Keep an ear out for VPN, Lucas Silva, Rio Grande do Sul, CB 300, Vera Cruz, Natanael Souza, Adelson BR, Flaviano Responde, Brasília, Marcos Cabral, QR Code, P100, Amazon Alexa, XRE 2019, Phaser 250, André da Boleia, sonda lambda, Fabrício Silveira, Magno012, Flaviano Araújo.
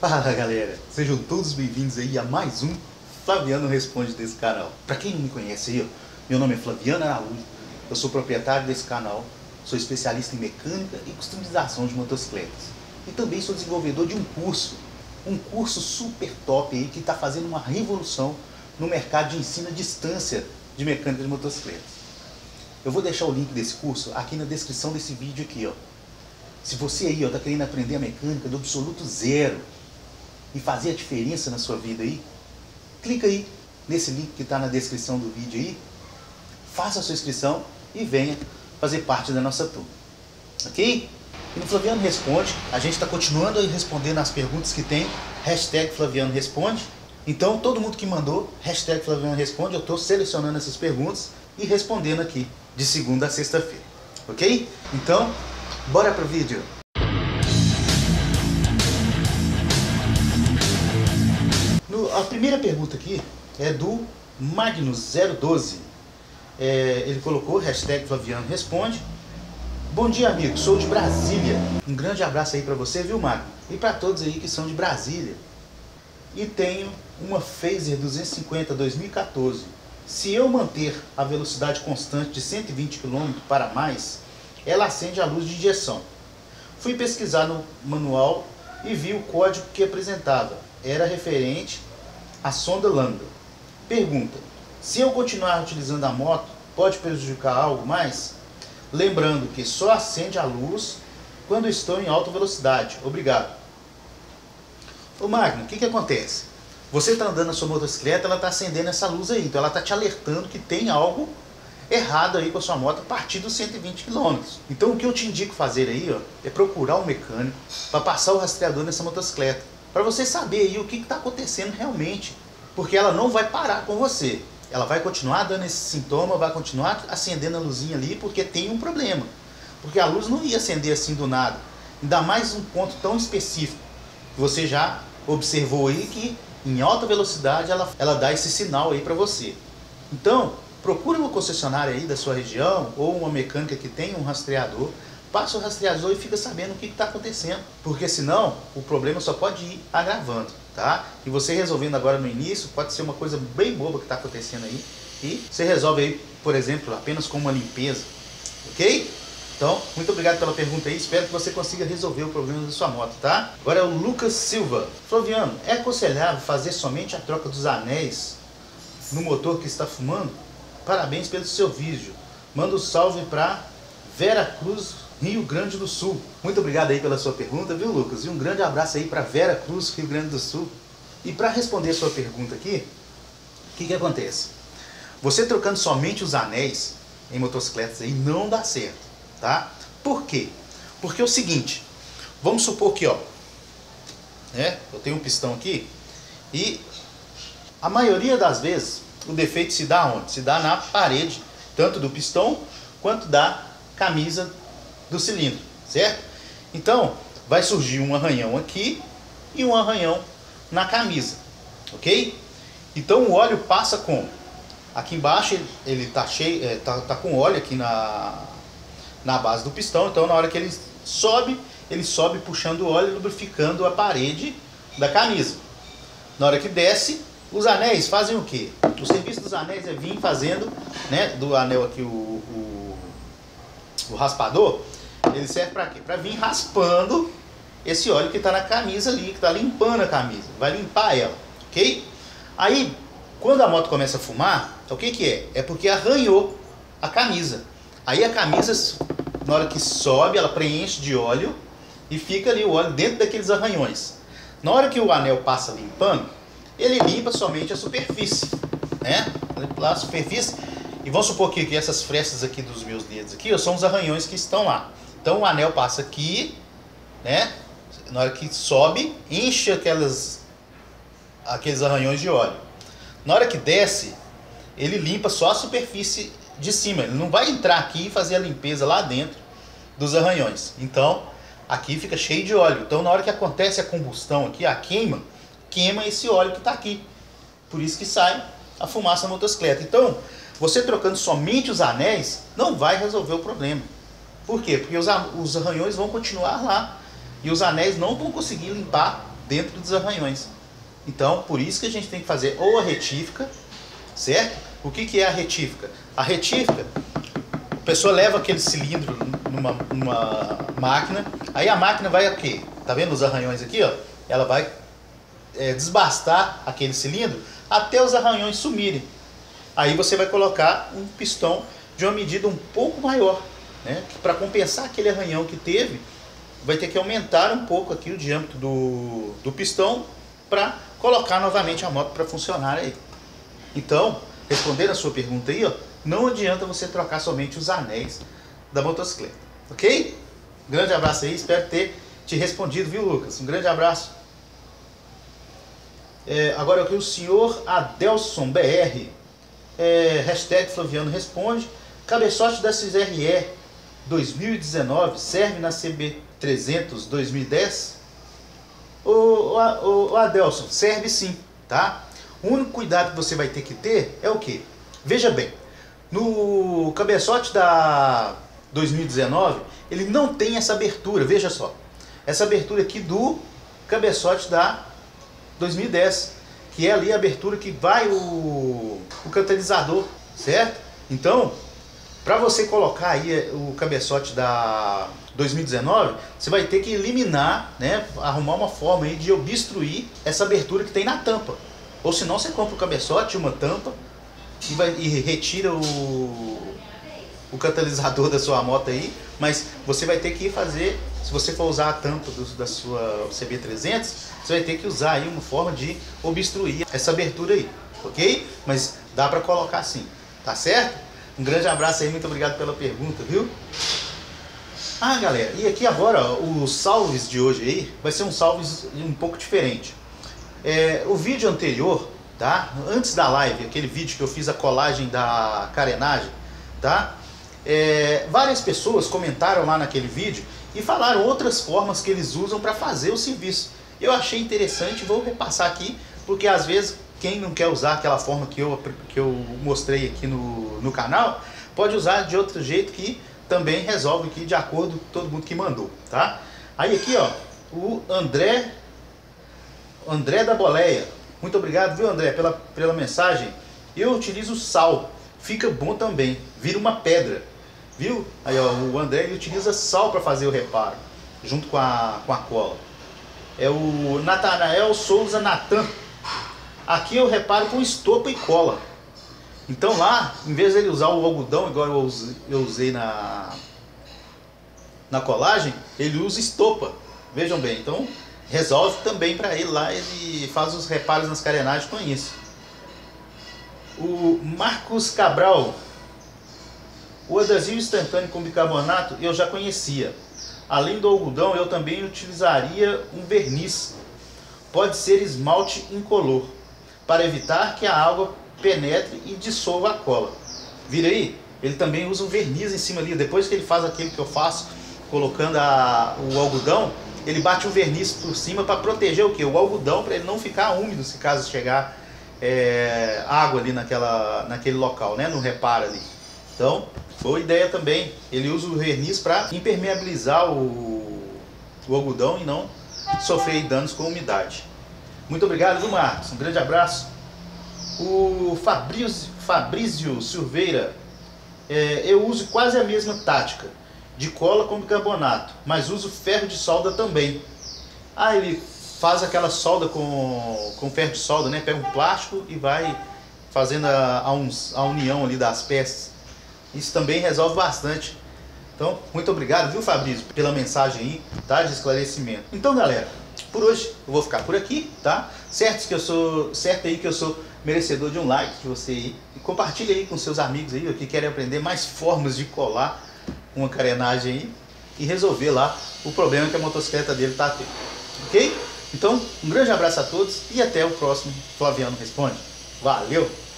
Fala galera, sejam todos bem-vindos aí a mais um Flaviano Responde desse canal. Pra quem não me conhece aí, meu nome é Flaviano Araújo, eu sou proprietário desse canal, sou especialista em mecânica e customização de motocicletas. E também sou desenvolvedor de um curso super top aí que tá fazendo uma revolução no mercado de ensino à distância de mecânica de motocicletas. Eu vou deixar o link desse curso aqui na descrição desse vídeo aqui, ó. Se você aí, ó, tá querendo aprender a mecânica do absoluto zero e fazer a diferença na sua vida aí, clica aí nesse link que tá na descrição do vídeo aí, faça a sua inscrição e venha fazer parte da nossa turma, ok? E no Flaviano Responde, a gente tá continuando aí respondendo as perguntas que tem, hashtag Flaviano Responde. Então, todo mundo que mandou, hashtag Flaviano Responde, eu tô selecionando essas perguntas e respondendo aqui, de segunda a sexta-feira, ok? Então, bora pro vídeo! A primeira pergunta aqui é do Magno012. Ele colocou, hashtag Flaviano Responde. Bom dia, amigo, sou de Brasília. Um grande abraço aí pra você, viu, Magno? E pra todos aí que são de Brasília. E tenho uma Phaser 250 2014. Se eu manter a velocidade constante de 120 km para mais, ela acende a luz de injeção. Fui pesquisar no manual e vi o código que apresentava. Era referente à sonda lambda. Pergunta: se eu continuar utilizando a moto, pode prejudicar algo mais? Lembrando que só acende a luz quando estou em alta velocidade. Obrigado. Ô Magno, o que acontece? Você está andando na sua motocicleta, ela está acendendo essa luz aí, então ela está te alertando que tem algo errado aí com a sua moto a partir dos 120 km. Então o que eu te indico fazer aí, ó, é procurar um mecânico para passar o rastreador nessa motocicleta, para você saber aí o que está acontecendo realmente, porque ela não vai parar com você, ela vai continuar dando esse sintoma, vai continuar acendendo a luzinha ali, porque tem um problema, porque a luz não ia acender assim do nada, ainda mais um ponto tão específico, que você já observou aí que em alta velocidade ela dá esse sinal aí para você. Então, procure uma concessionária aí da sua região ou uma mecânica que tenha um rastreador, passa o rastreador e fica sabendo o que está acontecendo, porque senão o problema só pode ir agravando, tá? E você resolvendo agora no início pode ser uma coisa bem boba que está acontecendo aí e você resolve aí, por exemplo, apenas com uma limpeza, ok? Então, muito obrigado pela pergunta aí, espero que você consiga resolver o problema da sua moto, tá? Agora é o Lucas Silva. Flaviano, é aconselhável fazer somente a troca dos anéis no motor que está fumando? Parabéns pelo seu vídeo. Manda um salve para Vera Cruz, Rio Grande do Sul. Muito obrigado aí pela sua pergunta, viu, Lucas? E um grande abraço aí para Vera Cruz, Rio Grande do Sul. E para responder a sua pergunta aqui, o que acontece? Você trocando somente os anéis em motocicletas aí não dá certo, tá? Por quê? Porque é o seguinte, vamos supor que, ó, né, eu tenho um pistão aqui e a maioria das vezes o defeito se dá onde? Se dá na parede, tanto do pistão quanto da camisa do cilindro, certo? Então, vai surgir um arranhão aqui e um arranhão na camisa, ok? Então o óleo passa como? Aqui embaixo ele tá cheio, tá com óleo aqui na base do pistão, então na hora que ele sobe puxando o óleo, lubrificando a parede da camisa. Na hora que desce, os anéis fazem o quê? O serviço dos anéis é vir fazendo, né, do anel aqui o raspador, ele serve para quê? Para vir raspando esse óleo que está na camisa ali, que está limpando a camisa, vai limpar ela, ok? Aí, quando a moto começa a fumar, o que que é? É porque arranhou a camisa. Aí a camisa, na hora que sobe, ela preenche de óleo e fica ali o óleo dentro daqueles arranhões. Na hora que o anel passa limpando, ele limpa somente a superfície, né? A superfície. E vamos supor que essas frestas aqui dos meus dedos aqui, ó, são os arranhões que estão lá. Então o anel passa aqui, né? Na hora que sobe, enche aqueles arranhões de óleo. Na hora que desce, ele limpa só a superfície de cima. Ele não vai entrar aqui e fazer a limpeza lá dentro dos arranhões. Então, aqui fica cheio de óleo. Então na hora que acontece a combustão aqui, a queima esse óleo que está aqui. Por isso que sai a fumaça da motocicleta. Então, você trocando somente os anéis não vai resolver o problema. Por quê? Porque os arranhões vão continuar lá e os anéis não vão conseguir limpar dentro dos arranhões. Então, por isso que a gente tem que fazer ou a retífica, certo? O que que é a retífica? A retífica, a pessoa leva aquele cilindro numa máquina, aí a máquina vai o quê? Tá vendo os arranhões aqui, ó? Ela vai desbastar aquele cilindro até os arranhões sumirem. Aí você vai colocar um pistão de uma medida um pouco maior, né? Para compensar aquele arranhão que teve, vai ter que aumentar um pouco aqui o diâmetro do pistão para colocar novamente a moto para funcionar aí. Então, respondendo a sua pergunta aí, ó, não adianta você trocar somente os anéis da motocicleta, ok? Um grande abraço aí, espero ter te respondido, viu, Lucas? Um grande abraço. Agora aqui o senhor Adelson BR, hashtag Flaviano responde, cabeçote da XRE 2019 serve na CB 300 2010? O Adelson, serve sim, tá? O único cuidado que você vai ter que ter é o quê? Veja bem, no cabeçote da 2019, ele não tem essa abertura, veja só. Essa abertura aqui do cabeçote da 2010, que é ali a abertura que vai o catalisador, certo? Então, para você colocar aí o cabeçote da 2019, você vai ter que eliminar, né, arrumar uma forma aí de obstruir essa abertura que tem na tampa. Ou senão você compra o cabeçote, uma tampa, e retira o catalisador da sua moto aí, mas você vai ter que fazer, se você for usar a tampa da sua CB 300, você vai ter que usar aí uma forma de obstruir essa abertura aí, ok? Mas dá para colocar sim, tá certo? Um grande abraço aí, muito obrigado pela pergunta, viu? Ah, galera, e aqui agora, ó, os salves de hoje aí, vai ser um salves um pouco diferente. O vídeo anterior, tá? Antes da live, aquele vídeo que eu fiz a colagem da carenagem, tá? Várias pessoas comentaram lá naquele vídeo e falaram outras formas que eles usam para fazer o serviço. Eu achei interessante, vou repassar aqui, porque às vezes quem não quer usar aquela forma que eu mostrei aqui no canal, pode usar de outro jeito que também resolve aqui de acordo com todo mundo que mandou, tá? Aí aqui, ó, o André da Boleia. Muito obrigado, viu, André, pela mensagem. Eu utilizo sal, fica bom também, vira uma pedra, viu? Aí, ó, o André, ele utiliza sal para fazer o reparo, junto com a cola. É o Natanael Souza Natan. Aqui eu reparo com estopa e cola. Então lá, em vez de ele usar o algodão, igual eu usei na colagem, ele usa estopa. Vejam bem, então resolve também para ele lá, ele faz os reparos nas carenagens com isso. O Marcos Cabral, o adesivo instantâneo com bicarbonato eu já conhecia. Além do algodão, eu também utilizaria um verniz. Pode ser esmalte incolor, para evitar que a água penetre e dissolva a cola. Vira aí, ele também usa um verniz em cima ali. Depois que ele faz aquilo que eu faço, colocando o algodão, ele bate o verniz por cima para proteger o quê? O algodão, para ele não ficar úmido se caso chegar água ali naquele local, né? No reparo ali. Então, boa ideia também. Ele usa o verniz para impermeabilizar o algodão e não sofrer danos com umidade. Muito obrigado, viu, Marcos? Um grande abraço. O Fabrício Silveira, eu uso quase a mesma tática de cola com bicarbonato, mas uso ferro de solda também. Ah, ele faz aquela solda com ferro de solda, né? Pega um plástico e vai fazendo a união ali das peças. Isso também resolve bastante. Então, muito obrigado, viu, Fabrício, pela mensagem aí, tá? De esclarecimento. Então, galera, por hoje eu vou ficar por aqui, tá? Certo aí que eu sou merecedor de um like de você aí. E compartilha aí com seus amigos aí, que querem aprender mais formas de colar uma carenagem aí e resolver lá o problema que a motocicleta dele tá tendo, ok? Então, um grande abraço a todos e até o próximo Flaviano Responde. Valeu!